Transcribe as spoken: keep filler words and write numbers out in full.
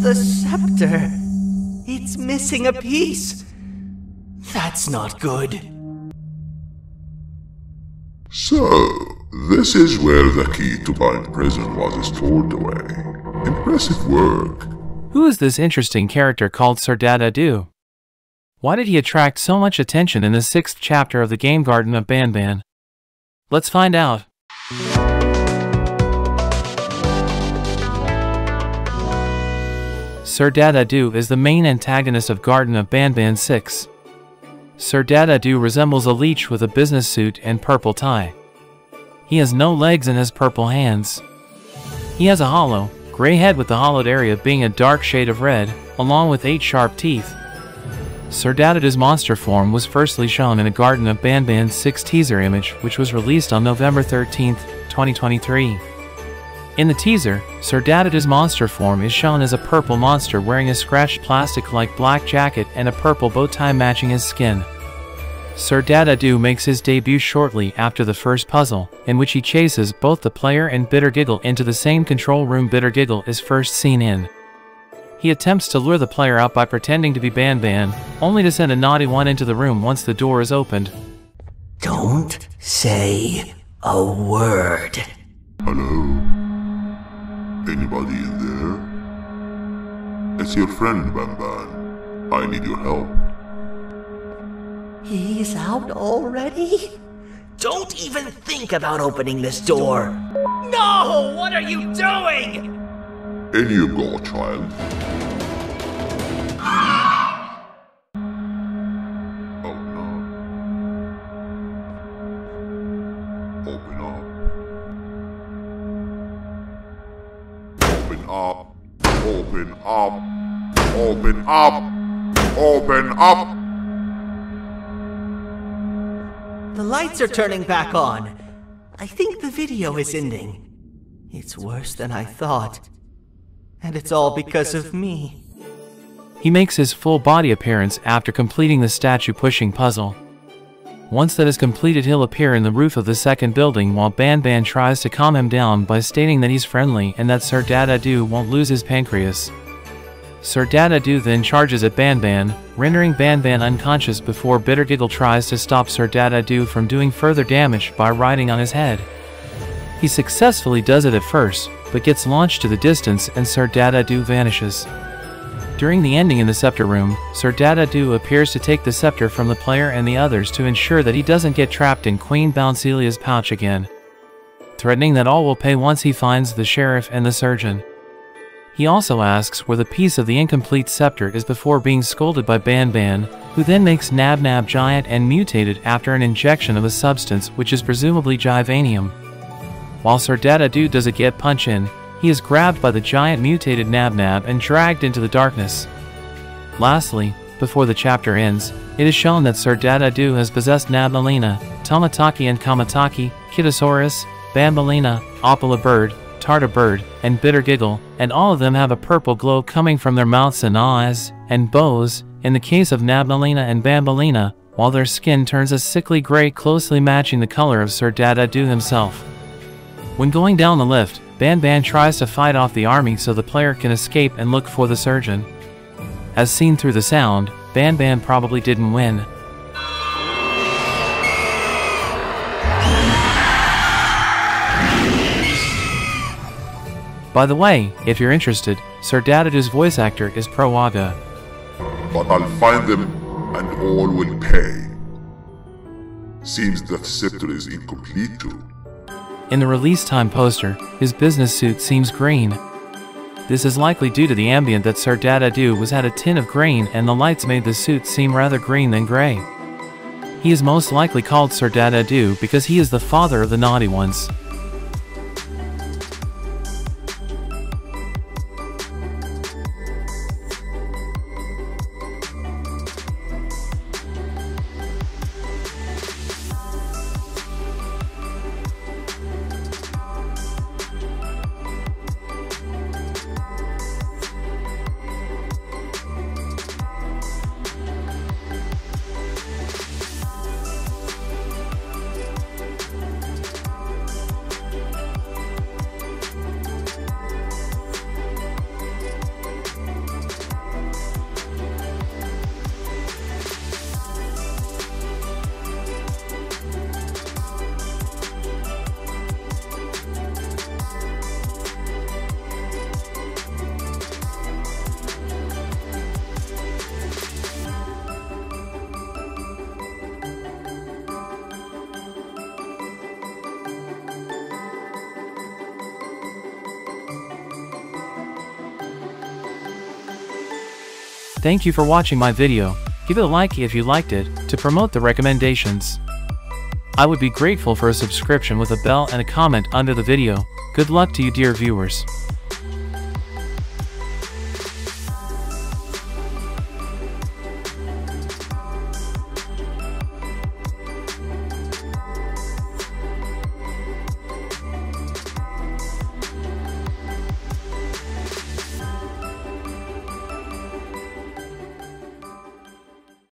The scepter. It's missing a piece. That's not good. So, this is where the key to Bind Prison was stored away. Impressive work. Who is this interesting character called Sir Dadadoo? Why did he attract so much attention in the sixth chapter of the game Garden of Banban? Let's find out. Sir Dadadoo is the main antagonist of Garden of Banban six. Sir Dadadoo resembles a leech with a business suit and purple tie. He has no legs and has purple hands. He has a hollow, gray head with the hollowed area being a dark shade of red, along with eight sharp teeth. Sir Dadadoo's monster form was firstly shown in a Garden of Banban six teaser image which was released on November thirteenth, twenty twenty-three. In the teaser, Sir Dadadoo's monster form is shown as a purple monster wearing a scratched plastic-like black jacket and a purple bow tie matching his skin. Sir Dadadoo makes his debut shortly after the first puzzle, in which he chases both the player and Bittergiggle into the same control room Bittergiggle is first seen in. He attempts to lure the player out by pretending to be Banban, only to send a naughty one into the room once the door is opened. Don't say a word. Hello? Anybody in there? It's your friend, Banban. I need your help. He's out already? Don't even think about opening this door! No! What are you doing? In you go, child. Ah! Oh no. Open up. Open up. Open up. Open up. Open up. The lights are turning back on. I think the video is ending. It's worse than I thought. And it's all because of me. He makes his full body appearance after completing the statue pushing puzzle. Once that is completed, he'll appear in the roof of the second building while Banban tries to calm him down by stating that he's friendly and that Sir Dadadoo won't lose his pancreas. Sir Dadadoo then charges at Banban, rendering Banban unconscious before Bittergiggle tries to stop Sir Dadadoo from doing further damage by riding on his head. He successfully does it at first, but gets launched to the distance and Sir Dadadoo vanishes. During the ending in the scepter room, Sir Dadadoo appears to take the scepter from the player and the others to ensure that he doesn't get trapped in Queen Bouncelia's pouch again, threatening that all will pay once he finds the sheriff and the surgeon. He also asks where the piece of the incomplete scepter is before being scolded by Banban, who then makes Nabnab giant and mutated after an injection of a substance which is presumably Jivanium. While Sir Dadadoo does a get punch in, he is grabbed by the giant mutated Nabnab and dragged into the darkness. Lastly, before the chapter ends, it is shown that Sir Dadadoo has possessed Nabnalina, Tomataki and Kamataki, Kittosaurus, Bambalina, Opala bird, Tartar bird, and Bittergiggle, and all of them have a purple glow coming from their mouths and eyes, and bows, in the case of Nabnalina and Bambalina, while their skin turns a sickly gray closely matching the color of Sir Dadadoo himself. When going down the lift, Banban tries to fight off the army so the player can escape and look for the surgeon. As seen through the sound, Banban probably didn't win. By the way, if you're interested, Sir Dadadoo's voice actor is Proaga. But I'll find them, and all will pay. Seems that scepter is incomplete too. In the release time poster, his business suit seems green. This is likely due to the ambient that Sir Dadadoo was at a tin of green and the lights made the suit seem rather green than gray. He is most likely called Sir Dadadoo because he is the father of the naughty ones. Thank you for watching my video. Give it a like if you liked it, to promote the recommendations. I would be grateful for a subscription with a bell and a comment under the video. Good luck to you dear viewers.